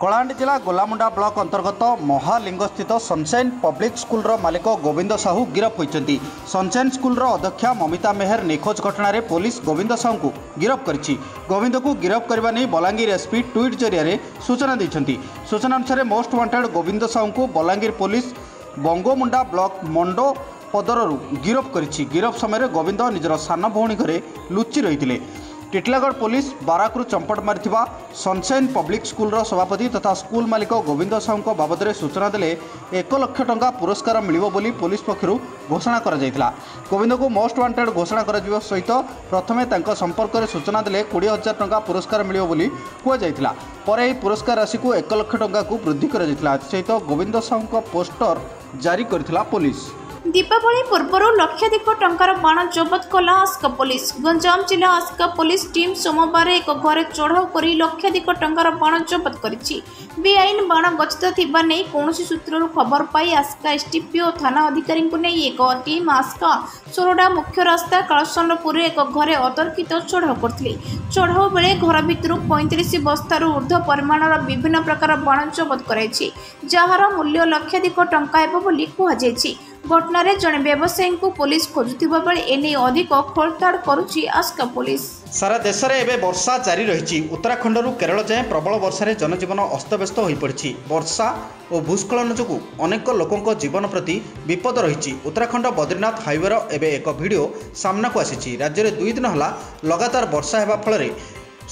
कलाहांडी जिला गोलामुंडा ब्लॉक अंतर्गत महालिंग स्थित सनशाइन पब्लिक स्कूल रो मालिक गोविंद साहू गिरफ होती। सनशाइन स्कूल रो अध्यक्षा ममिता मेहर निखोज घटना रे पुलिस गोविंद साहू को गिरफ करिछि। गोविंद को गिरफ करबा नै बलांगीर एसपी ट्वीट जरिया सूचना दैछन्ती। सूचना अनुसार मोस्ट वांटेड गोविंद साहू को बलांगीर पुलिस बंगोमुंडा ब्लॉक मंडो पदरु गिरफ करिछि। गिरफ समय गोविंद निजर सान भौणी घरे लुचि रही। टीटलागढ़ पुलिस बाराक्रु चंपट मारी सनशाइन पब्लिक स्कूल सभापति तथा स्कूल मालिक गोविंद साहू बाबद में सूचना देले 1 लाख टंका पुरस्कार मिलिबो बोली पुलिस पक्षर घोषणा कर जायतिला। गोविंद को मोस्ट वांटेड घोषणा कर जिवो सहित प्रथमे तांको संपर्क में सूचना देले 20,000 टंका पुरस्कार मिलिबो बोली कुआ जायतिला। परे पुरस्कार राशि को 1 लाख टंका को वृद्धि कर जायतिला। सहित गोविंद साहू पोस्टर जारी करथिला पुलिस। दीपावली पूर्व लक्षाधिक टंकार बाण जबत कला आस्का पुलिस। गंजाम जिला आस्का पुलिस टीम सोमवार एक घर चढ़ाऊ कर लक्षाधिक टंकार बाण जबत करिछि। बेआईन बाण गछित थिबा नै कोनोसी सूत्ररु खबर पाई आस्का एसटीपीओ थाना अधिकारी को नेई एक टीम आस्का सोरडा मुख्य रास्ता कालसनपुर एक घर अतर्कित चढ़ाऊ करथिले। चढ़ाऊ बेले घर भितरु 35 बस्तारु ऊर्ध्व परिमाणर विभिन्न प्रकार बाण जबत कराइछि, जहार मूल्य लक्षाधिक टंका हेबो बोली कुहाइछि। घटना रे जने व्यवसायी को पुलिस खोजुथिबा बेले एने अधिक खोलताड़ करुछि आस्का पुलिस। सारा देश रे एबे वर्षा जारी रहिछि। उत्तराखंड रु केरल जाय प्रबल वर्षा रे जनजीवन अस्तव्यस्त होई पड़छि। वर्षा और भूस्खलन जोगु अनेक लोकंक जीवन प्रति विपद रहिछि। उत्तराखंड बद्रीनाथ हाईवे रो एबे एक वीडियो सामना को आसीछि। राज्य रे 2 दिन हला लगातार वर्षा हेबा फल रे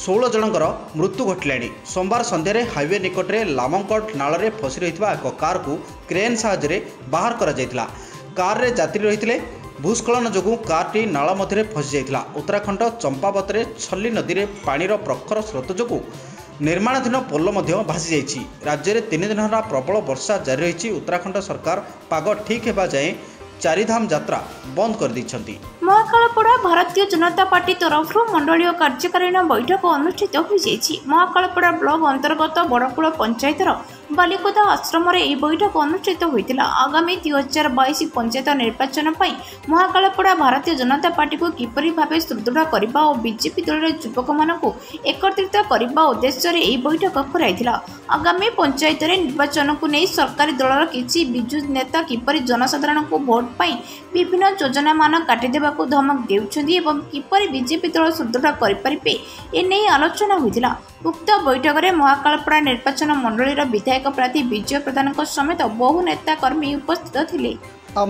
16 जनकर मृत्यु घटलाणी। सोमवार संध्यारे हाईवे निकटरे लामंगकट नाळरे फसी रहितबा एक कार को क्रेन सहाय्य बाहर करा जायतिला। कार रे यात्री रहितले। भूस्खलन जोगु कारटी नाळ मध्यरे फसी जायतिला। उत्तराखंड चंपावतरे छल्ली नदी रे पानीर प्रखर स्रोत जोगु निर्माणाधीन पोल मध्य भासी जायछि। राज्य रे 3 दिन हरा प्रबल वर्षा जारी रहिछि। उत्तराखंड सरकार पाग ठीक हेबा जाय चारिधाम यात्रा बंद कर दैछन्ती। महाकालपड़ा भारतीय जनता पार्टी तरफ मंडलीय कार्यकारिणी बैठक अनुष्ठित हो जाएगी। महाकालपड़ा ब्लॉक अंतर्गत बड़कूल पंचायतर बालिकोदा आश्रम में बैठक अनुष्ठित होता। आगामी 2022 पंचायत निर्वाचन पर महाकालपड़ा भारतीय जनता पार्टी को किपर भाव सुदृढ़ करने और बीजेपी दल युवक मानू एकत्रित करने उद्देश्य यह बैठक कराइला। आगामी पंचायत निर्वाचन को नहीं सरकारी दलर किसी विजु नेता किपर जनसाधारण को भोट पर विभिन्न योजना मान काटिदेवा धमक देउछन्ती एवं किपर बीजेपी दल सुदृढ़ करें एने आलोचना होता। उक्त बैठक में महाकालपड़ा निर्वाचन मंडलीर विधायक प्रार्थी विजय प्रधान समेत बहु नेता कर्मी उपस्थित थिले।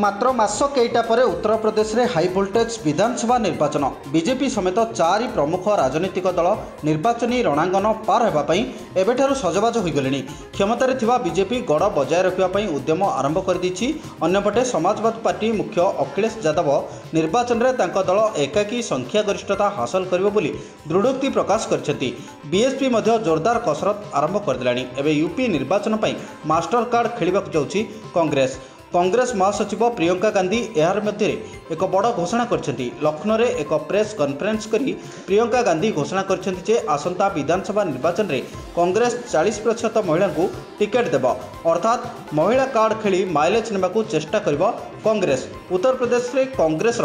मात्र मास केटा पर उत्तर प्रदेश में हाई वोल्टेज विधानसभा निर्वाचन बीजेपी समेत 4 प्रमुख राजनीतिक दल निर्वाचन रणांगन पार होगापी एबेठारु सजबाज होगले। क्षमतार बीजेपी गड़ बजाय रखापी उद्यम आरंभ कर दैछि। अन्यपटे समाजवादी पार्टी मुख्य अखिलेश यादव निर्वाचन में तांको दल एकाकी संख्यागरिष्ठता हासिल करिवो बोली दृढ़ोक्ति प्रकाश करछथि। बीएसपी मध्य जोरदार कसरत आरंभ करदलानी। एबे यूपी निर्वाचन पई मास्टर कार्ड खेलिबाक जाउछि कांग्रेस। कांग्रेस महासचिव प्रियंका गांधी यार मध्य एक बड़ घोषणा करछन्ती। लखनऊ में एक प्रेस कॉन्फ्रेंस करी प्रियंका गांधी घोषणा करछन्ती जे आसंता विधानसभा निर्वाचन में कांग्रेस 40% महिला को टिकेट देव, अर्थात महिला कार्ड खेली माइलेज नेबाकू चेष्टा करिबो कांग्रेस। उत्तर प्रदेश में कांग्रेस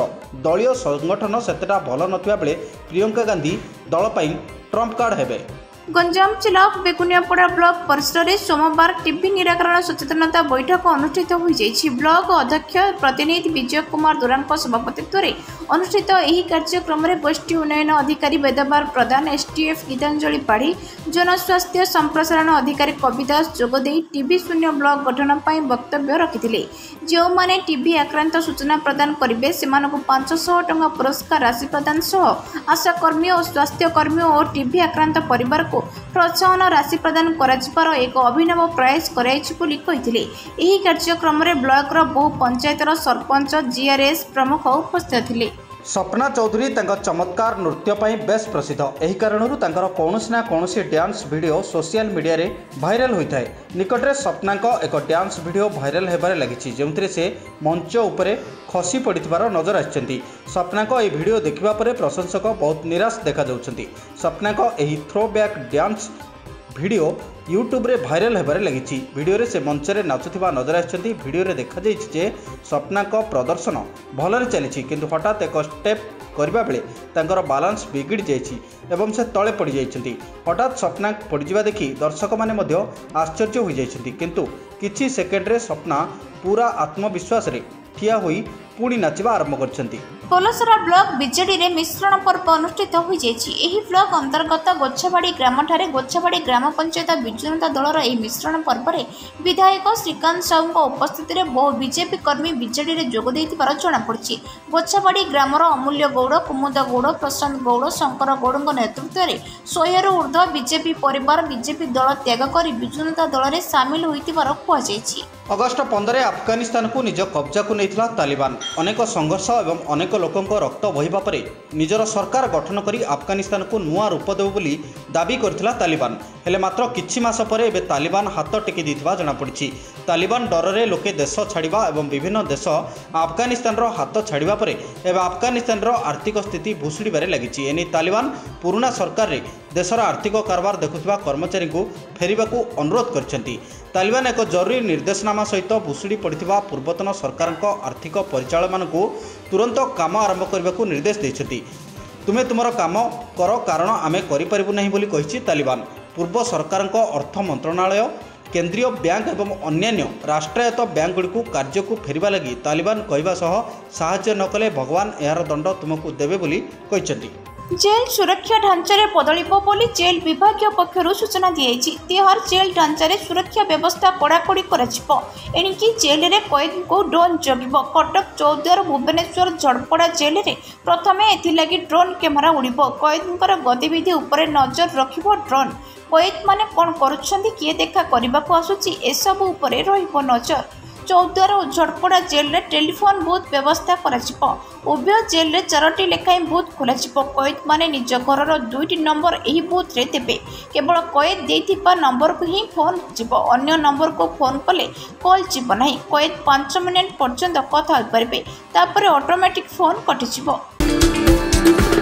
दलीय संगठन सेतेटा भल नथिबा बेले प्रियंका गांधी दल पई ट्रम्प कार्ड हेबे। गंजाम जिला बेगुनियापड़ा ब्लॉक परिसर में सोमवार टीबी निराकरण सचेतनता बैठक अनुष्ठित हो जाएगी। ब्लॉक अध्यक्ष प्रतिनिधि विजय कुमार दुरांग सभापतित्व में अनुष्ठित यह कार्यक्रम में गोष्ठी उन्नयन अधिकारी वेदभार प्रधान, एसटीएफ गीतांजलि पाढ़ी, जनस्वास्थ्य संप्रसारण अधिकारी कवि दास जोगदे टीबी शून्य ब्लॉक गठन पर वक्तव्य रखिते। जो मैंने टीबी आक्रांत सूचना प्रदान करेंगे से 500 टंका पुरस्कार राशि प्रदान सह आशाकर्मी और स्वास्थ्यकर्मी और टीबी आक्रांत परिवार को प्रोत्साहन राशि प्रदान कर एक अभिनव प्रयास करते। कार्यक्रम में ब्लॉकर बहु पंचायतर सरपंच, जीआरएस प्रमुख उपस्थित थे। सपना चौधरी चमत्कार नृत्य पर बेस प्रसिद्ध। यही कारण कौनसीना कौन डांस वीडियो सोशल मीडिया रे भाइराल होता है। निकटरे सपना एक डांस वीडियो भाइराल होबार लगी, जो से मंच उपरे खसी पड़िथिबार नजर आछन्ती। सपना यह वीडियो देखिबा परे प्रशंसक बहुत निराश देखा जाउछन्ती। सपना यही थ्रोबैक डांस वीडियो यूट्यूब रे भाइराल होबार लगी। वीडियो से मंच रे नाचुथिबा नजर आछन्ती। वीडियो रे देखा जाइछि जे सपना प्रदर्शन भलरे चली, किंतु हठात एक स्टेप करने बेले तांकर बालांस बिगिड़ जाइए से तले पड़ जाइए। हठात सपनाक पड़िजा देखि दर्शक मैंने आश्चर्य हो जाइए, किंतु किछि सेकेंड्रे सपना पूरा आत्मविश्वास रे ठिया होई पुणी नाचवा आरंभ करछंती। कोलसरा ब्लॉक बीजेडी रे मिश्रण पर्व अनुष्ठित हो जाइए। एही ब्लॉक अंतर्गत गोछवाड़ी ग्राम ठारे गोछवाड़ी ग्राम पंचायत बिजु जनता दलर एही मिश्रण पर्व रे विधायक श्रीकांत साहू उपस्थित रे बहु बीजेपी कर्मी बीजेडी रे जोग देथिबार जणा पड़छि। गोछवाड़ी ग्रामर अमूल्य गौड़, कुमुद गौड़, प्रशांत गौड़, शंकर गौड़ों नेतृत्व में 100 ऊर्ध्व बीजेपी परिवार बीजेपी दल त्याग कर बिजु जनता दल में सामिल होइथिबार कहा जाइछि। अगस्ट 15 अफगानिस्तान को निज कब्जा को लेथिला तालिबान अनेक संघर्ष एवं अनेक लोकंक रक्त बहिबा परे निजर सरकार गठन करी अफगानिस्तान को नुआ रूप देव बोली दाबी करथिला तालिबान। हेले मात्र किछि मास परे एबे तालिबान हाथ टेकी दिथिबा जणा पड़छि। तालिबान डर रे लोके देश छाड़िबा एवं विभिन्न देश अफगानिस्तान रो हाथ छाड़िबा परे एबे अफगानिस्तान रो आर्थिक स्थिति भुसुड़ीबारे लागिछि। एनी तालिबान पुराना सरकार रे देशर आर्थिक कारबार देखुथिबा कर्मचारी को फेरिबाकू अनुरोध करछंती। तालिबान एक जरूरी निर्देशनामा सहित भुसुड़ी पड़िथिबा पूर्वतन सरकारक आर्थिक परिचालन मानकू तुरंत काम आरंभ करने को निर्देश देछथि। तुम्हें तुमर काम कर, कारण आमे करि परबु नहीं बोली कहिछि तालिबान। पूर्व सरकार अर्थ मंत्रणालय, केंद्रीय बैंक एवं अन्य राष्ट्रायत्त बैंक गुड़िकू कार्य को फेरवा लगी तालिबान कहवा सह साहाय्य न कले भगवान यार दंड तुमको देवे बोली कहिछथि। जेल सुरक्षा ढांचारे बदलिब बोली जेल विभाग पक्षर सूचना दी। तिहार जेल ढांचारे सुरक्षा व्यवस्था कड़ाकड़ी करेणिकी जेल रे कैदी को ड्रोन जगिब। कटक, चौद्वार, भुवनेश्वर झड़पड़ा जेल रे प्रथमे एथिलागी ड्रोन कैमेरा उड़ब। कैदींकर गतिविधि उपरे नजर रखिबो ड्रोन। कैद माने कोन करुछंती, किए देखा करबाकू आसुची, एसबू उपरे रहिबो नजर। चौद्वार और झड़पड़ा जेल रे टेलीफोन बूथ व्यवस्था करा। उभय जेल रे 4टी लेखाएं बूथ खोल। कैद माने निज घर 2टी नंबर यही बूथ रे देते। केवल कैद देथिबा नंबर को ही फोन जीव, अन्य नंबर को फोन कले कॉल जीव ना। कैद 5 मिनट पर्यंत कथा हो पारे, तापर ऑटोमेटिक फोन कटिजिव।